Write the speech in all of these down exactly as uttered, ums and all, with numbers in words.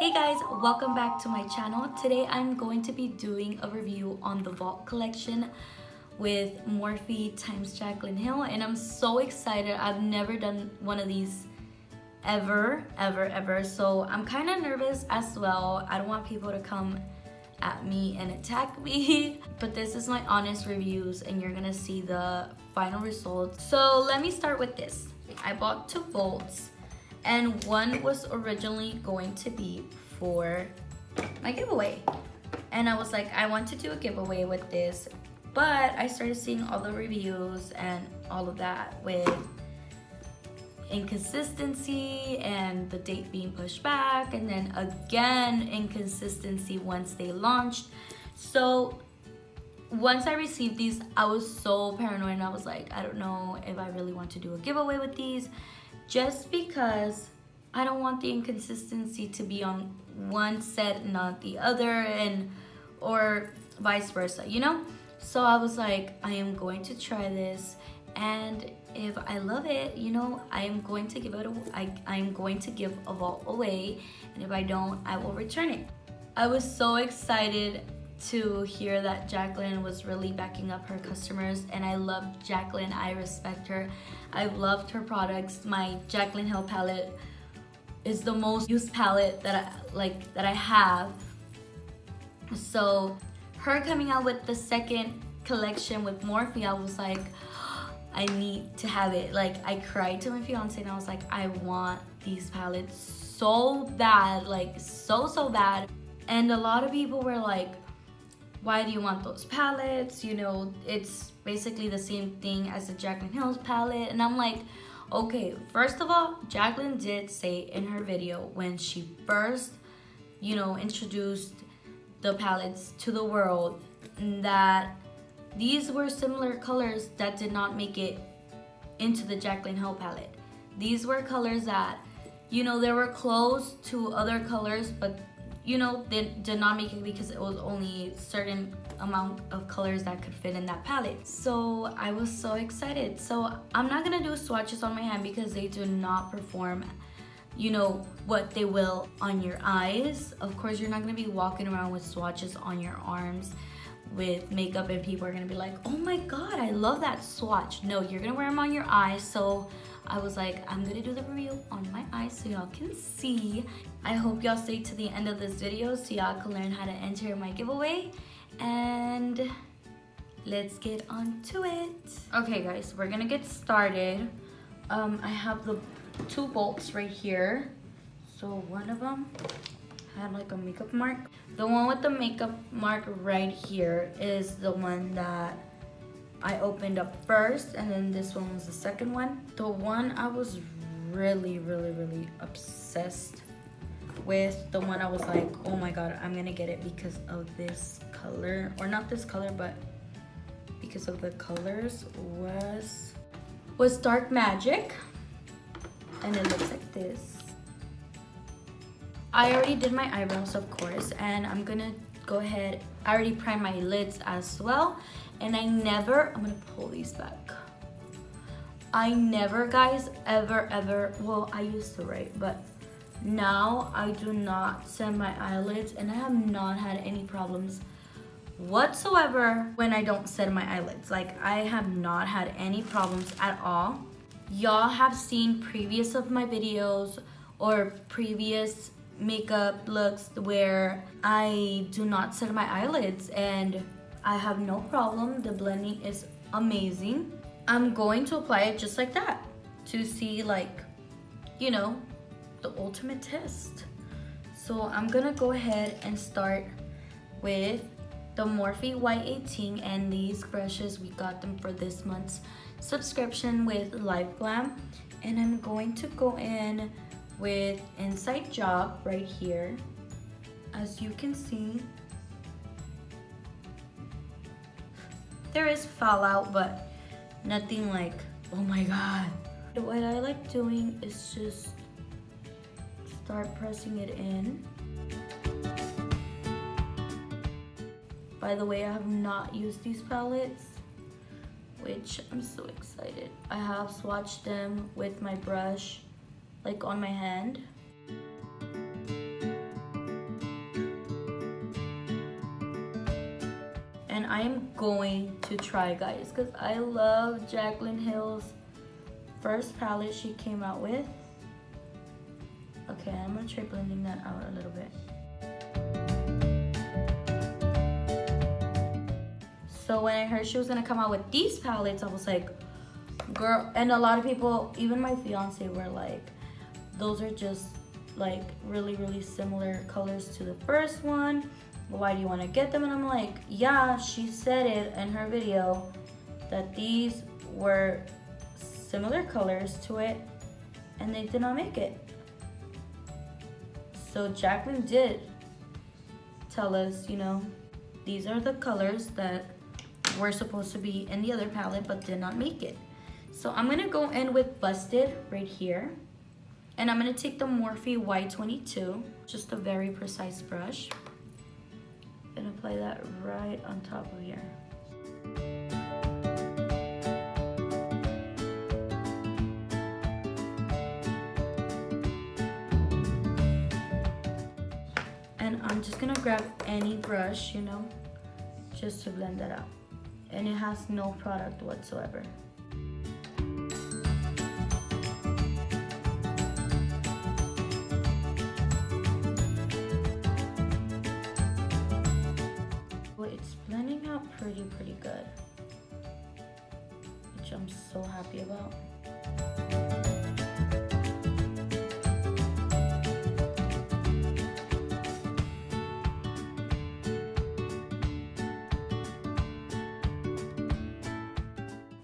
Hey guys, welcome back to my channel. Today I'm going to be doing a review on the Vault collection with Morphe times Jaclyn Hill, and I'm so excited. I've never done one of these ever, ever, ever, so I'm kind of nervous as well. I don't want people to come at me and attack me, but this is my honest reviews and you're gonna see the final results. So let me start with this. I bought two Vaults, and one was originally going to be for my giveaway, and I was like, I want to do a giveaway with this, but I started seeing all the reviews and all of that with inconsistency and the date being pushed back, and then again inconsistency once they launched. So once I received these, I was so paranoid, and I was like, I don't know if I really want to do a giveaway with these, just because I don't want the inconsistency to be on one set and not the other, and or vice versa, you know? So I was like, I am going to try this, and if I love it, you know, I am going to give it a, I, I'm going to give a Vault away, and if I don't, I will return it. I was so excited to hear that Jaclyn was really backing up her customers, and I love Jaclyn. I respect her. I've loved her products. My Jaclyn Hill palette is the most used palette that I like that I have. So her coming out with the second collection with Morphe, I was like, I need to have it. Like, I cried to my fiance and I was like, I want these palettes so bad, like so so bad. And a lot of people were like, why do you want those palettes? You know, it's basically the same thing as the Jaclyn Hill's palette. And I'm like, okay, first of all, Jaclyn did say in her video when she first, you know, introduced the palettes to the world that these were similar colors that did not make it into the Jaclyn Hill palette. These were colors that, you know, they were close to other colors, but you know, they did not make it because it was only certain amount of colors that could fit in that palette. So I was so excited. So I'm not gonna do swatches on my hand because they do not perform, you know, what they will on your eyes. Of course, you're not gonna be walking around with swatches on your arms with makeup and people are gonna be like, oh my God, I love that swatch. No, you're gonna wear them on your eyes. So I was like, I'm gonna do the review on my eyes so y'all can see. I hope y'all stay to the end of this video so y'all can learn how to enter my giveaway, and let's get on to it. Okay guys, we're gonna get started. Um, I have the two Vaults right here. So one of them had like a makeup mark. The one with the makeup mark right here is the one that I opened up first, and then this one was the second one. The one I was really, really, really obsessed with, the one I was like, oh my God, I'm gonna get it because of this color, or not this color, but because of the colors, was, was Dark Magic. And it looks like this. I already did my eyebrows, of course, and I'm gonna go ahead. I already primed my lids as well, and I never, I'm gonna pull these back. I never, guys, ever, ever, well, I used to, right? But now I do not set my eyelids, and I have not had any problems whatsoever when I don't set my eyelids. Like, I have not had any problems at all. Y'all have seen previous of my videos or previous makeup looks where I do not set my eyelids, and I have no problem. The blending is amazing. I'm going to apply it just like that to see, like, you know, the ultimate test. So I'm gonna go ahead and start with the Morphe Y eighteen, and these brushes, we got them for this month's subscription with Live Glam, and I'm going to go in with Inside Job right here. As you can see, there is fallout, but nothing like, oh my God. What I like doing is just start pressing it in. By the way, I have not used these palettes, which I'm so excited. I have swatched them with my brush, like on my hand. and I am going to try, guys, because I love Jaclyn Hill's first palette she came out with. Okay, I'm gonna try blending that out a little bit. So when I heard she was gonna come out with these palettes, I was like, girl. And a lot of people, even my fiance, were like, those are just like really, really similar colors to the first one. Why do you want to get them? And I'm like, yeah, she said it in her video that these were similar colors to it, and they did not make it. So Jaclyn did tell us, you know, these are the colors that were supposed to be in the other palette but did not make it. So I'm gonna go in with Busted right here, and I'm gonna take the Morphe Y twenty-two, just a very precise brush, and apply that right on top of here. And I'm just gonna grab any brush, you know, just to blend that out. And it has no product whatsoever. It's blending out pretty, pretty good, which I'm so happy about.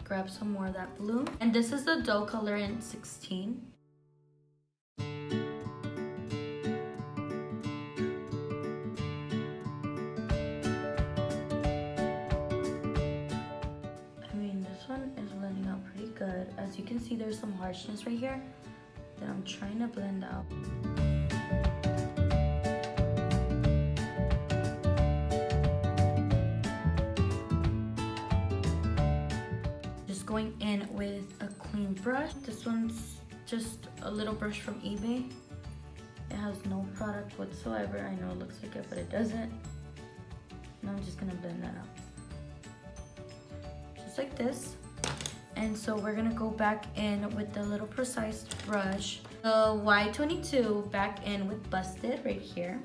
Grab some more of that blue. And this is the Doe color in sixteen. As you can see, there's some harshness right here that I'm trying to blend out. Just going in with a clean brush. This one's just a little brush from eBay. It has no product whatsoever. I know it looks like it, but it doesn't. And I'm just gonna blend that out. Just like this. And so we're gonna go back in with the little precise brush, the Y twenty-two, back in with Busted right here.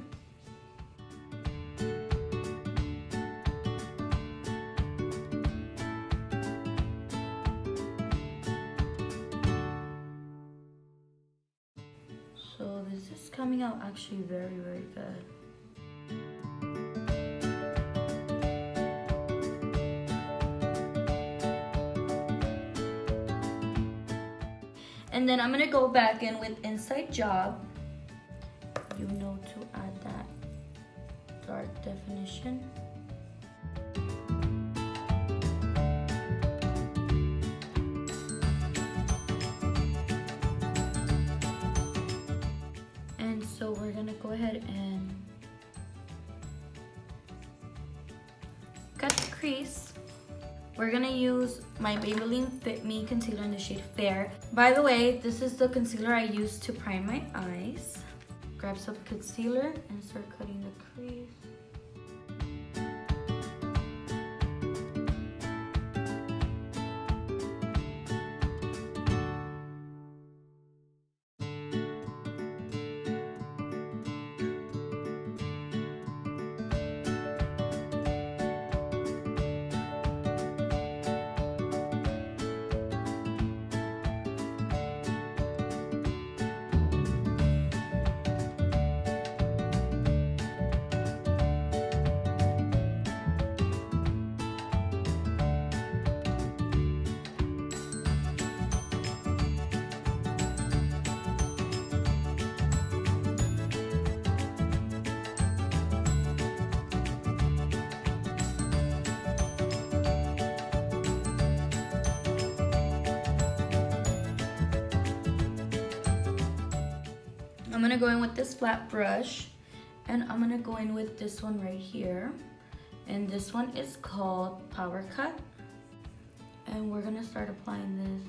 So this is coming out actually very, very good. And then I'm gonna go back in with Inside Job. You know to add that dark definition. And so we're gonna go ahead and cut the crease. We're gonna use my Maybelline Fit Me concealer in the shade Fair. By the way, this is the concealer I use to prime my eyes. Grab some concealer and start cutting the I'm gonna go in with this flat brush, and I'm gonna go in with this one right here, and this one is called Power Cut, and we're gonna start applying this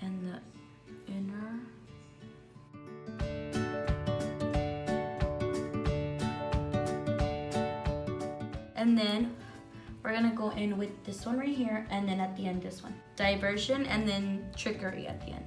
and the inner. And then we're gonna go in with this one right here, and then at the end this one. Diversion and then trickery at the end.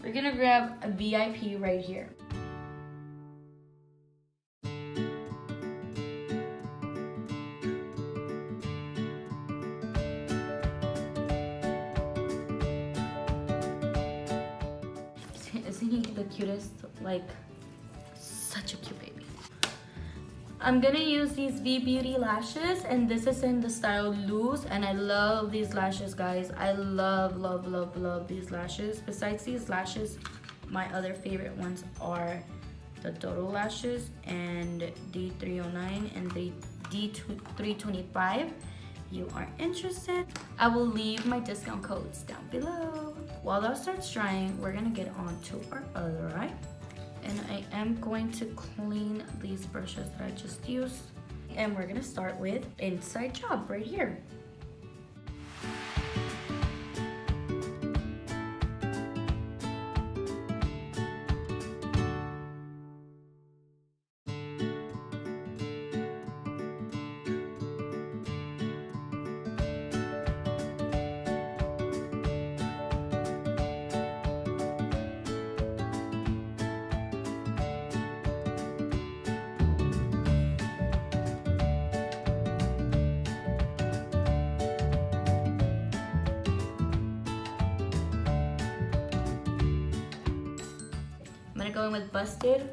We're gonna grab a V I P right here. Isn't he the cutest? Like, such a cute baby. I'm gonna use these V Beauty lashes, and this is in the style Loose, and I love these lashes, guys. I love, love, love, love these lashes. Besides these lashes, my other favorite ones are the Dodo lashes and D three oh nine and the D three twenty-five. You are interested? I will leave my discount codes down below. While that starts drying, we're gonna get on to our other eye. And I am going to clean these brushes that I just used. And we're gonna start with Inside Job right here. Going with Busted.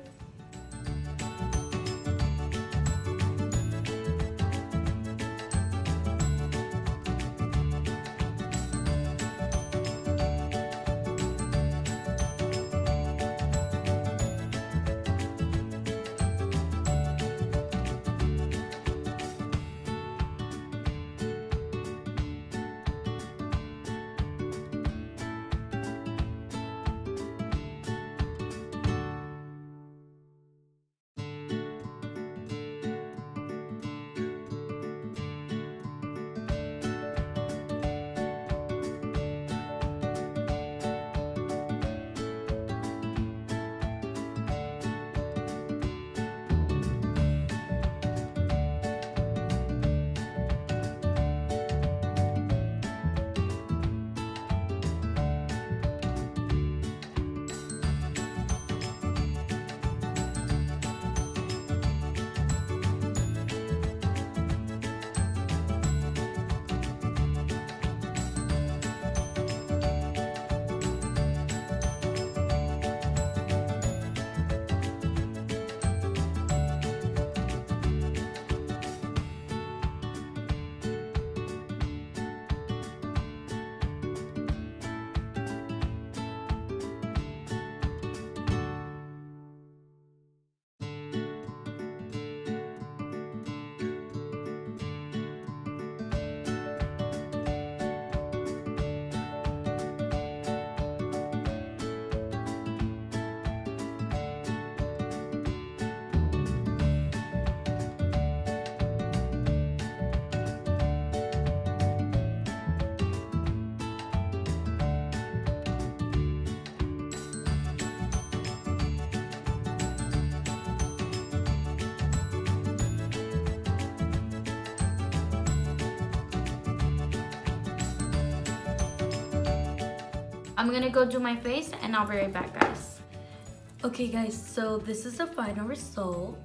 I'm gonna go do my face and I'll be right back, guys. Okay guys, so this is the final result.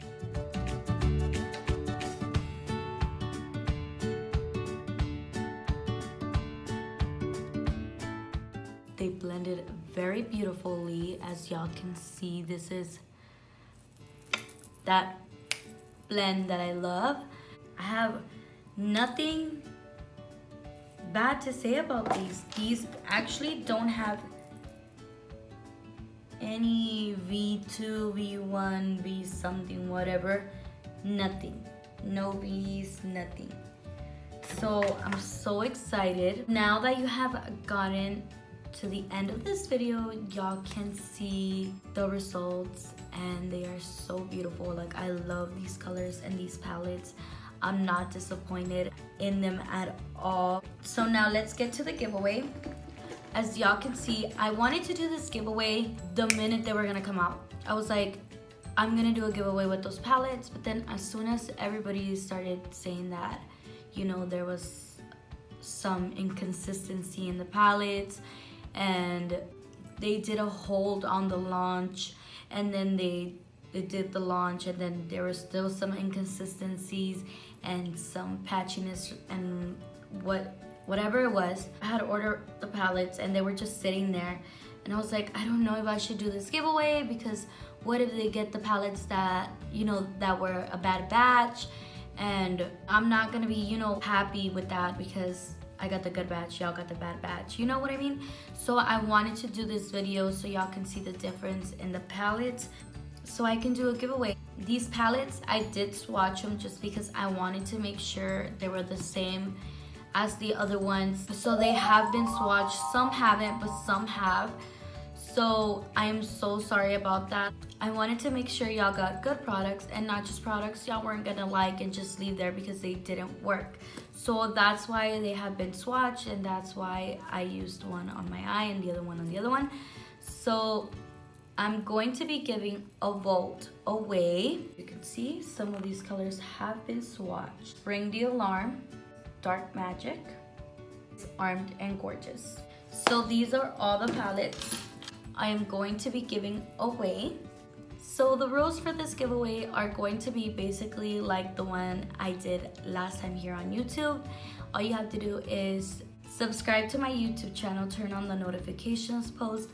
They blended very beautifully. As y'all can see, this is that blend that I love. I have nothing bad to say about these. These actually don't have any V two, V one, V something, whatever, nothing. No V's, nothing. So I'm so excited. Now that you have gotten to the end of this video, y'all can see the results and they are so beautiful. Like, I love these colors and these palettes. I'm not disappointed in them at all. So now let's get to the giveaway. As y'all can see, I wanted to do this giveaway the minute they were gonna come out. I was like, I'm gonna do a giveaway with those palettes, but then as soon as everybody started saying that, you know, there was some inconsistency in the palettes and they did a hold on the launch, and then they They did the launch, and then there were still some inconsistencies and some patchiness and what whatever it was. I had ordered the palettes and they were just sitting there, and I was like, I don't know if I should do this giveaway, because what if they get the palettes that, you know, that were a bad batch, and I'm not gonna be, you know, happy with that because I got the good batch, y'all got the bad batch, you know what I mean? So I wanted to do this video so y'all can see the difference in the palettes, so I can do a giveaway. These palettes, I did swatch them just because I wanted to make sure they were the same as the other ones. So they have been swatched, some haven't, but some have. So I am so sorry about that. I wanted to make sure y'all got good products and not just products y'all weren't gonna like and just leave there because they didn't work. So that's why they have been swatched, and that's why I used one on my eye and the other one on the other one. So I'm going to be giving a vote away. You can see some of these colors have been swatched. Ring the Alarm, Dark Magic, Armed and Gorgeous. So these are all the palettes I am going to be giving away. So the rules for this giveaway are going to be basically like the one I did last time here on YouTube. All you have to do is subscribe to my YouTube channel, turn on the notifications post,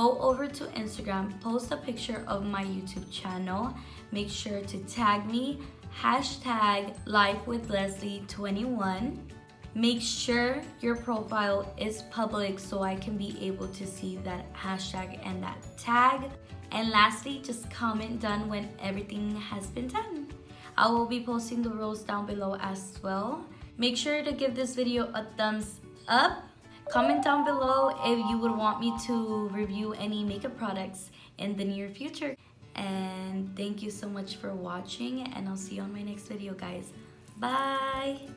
go over to Instagram, post a picture of my YouTube channel, make sure to tag me, hashtag Life with Leslie twenty-one. Make sure your profile is public so I can be able to see that hashtag and that tag. And lastly, just comment done when everything has been done. I will be posting the rules down below as well. Make sure to give this video a thumbs up. Comment down below if you would want me to review any makeup products in the near future. And thank you so much for watching, and I'll see you on my next video, guys. Bye!